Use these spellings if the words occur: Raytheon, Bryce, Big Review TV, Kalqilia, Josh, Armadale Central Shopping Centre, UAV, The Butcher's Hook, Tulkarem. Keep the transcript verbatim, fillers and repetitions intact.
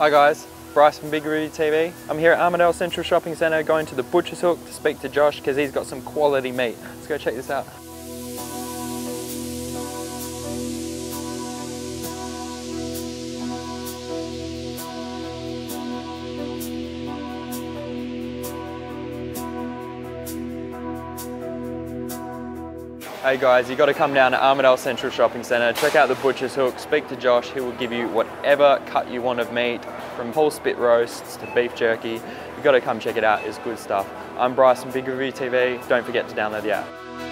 Hi guys, Bryce from Big Review T V. I'm here at Armadale Central Shopping Centre going to the Butcher's Hook to speak to Josh because he's got some quality meat. Let's go check this out. Hey guys, you've got to come down to Armadale Central Shopping Centre, check out the Butcher's Hook, speak to Josh, he will give you whatever cut you want of meat, from whole spit roasts to beef jerky. You've got to come check it out, it's good stuff. I'm Bryce from Big Review T V, don't forget to download the app.